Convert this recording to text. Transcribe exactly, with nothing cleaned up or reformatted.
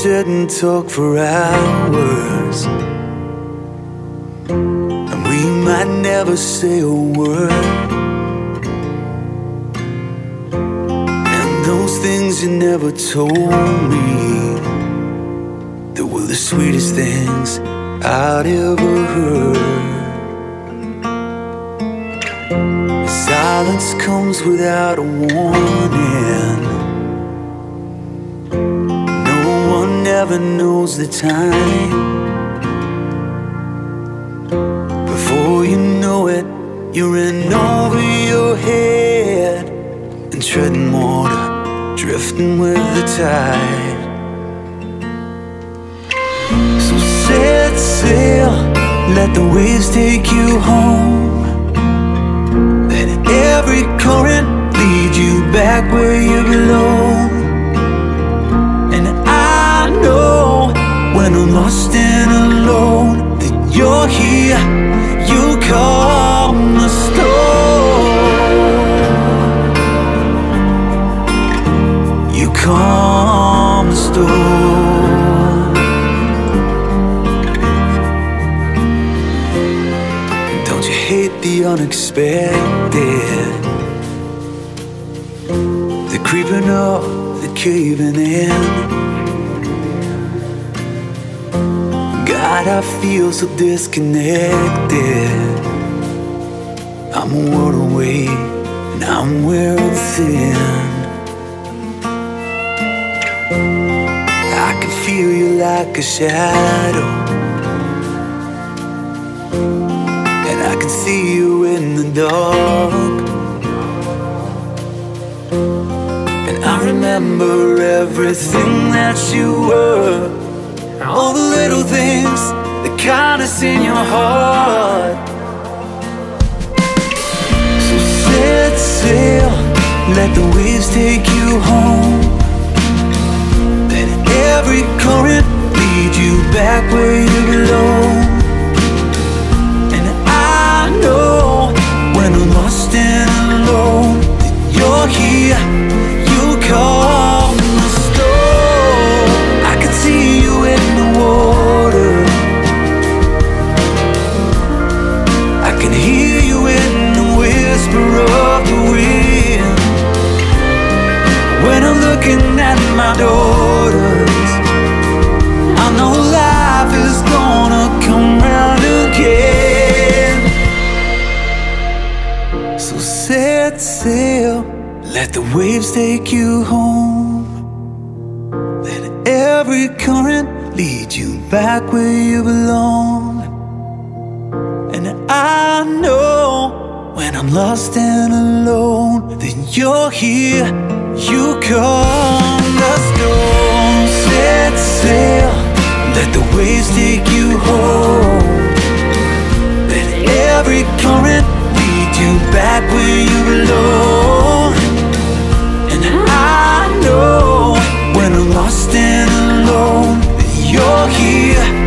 Sit and talk for hours, and we might never say a word. And those things you never told me, they were the sweetest things I'd ever heard. Silence comes without a warning, never knows the time. Before you know it, you're in over your head and treading water, drifting with the tide. So set sail, let the waves take you home. Let every current lead you back where you belong. When I'm lost and alone, that you're here, you calm the storm. You calm the storm. Don't you hate the unexpected? The creeping up, the caving in. God, I feel so disconnected. I'm a world away and I'm where it's in. I can feel you like a shadow, and I can see you in the dark. And I remember everything that you were, all the little things, the kindness in your heart. So set sail, let the waves take you home. Let every current lead you back where you belong. And I know when I'm lost and alone, that you're here, you call the storm. I can see you in the water, I can hear you in the whisper of the wind. When I'm looking at my daughters, I know life is gonna come round again. So set sail, let the waves take you home. Let every current lead you back where you belong. And I know when I'm lost and alone, that you're here, you calm the storm. Set sail, let the waves take you home. Let every current lead you back where you belong. And I know when I'm lost and alone, you're here.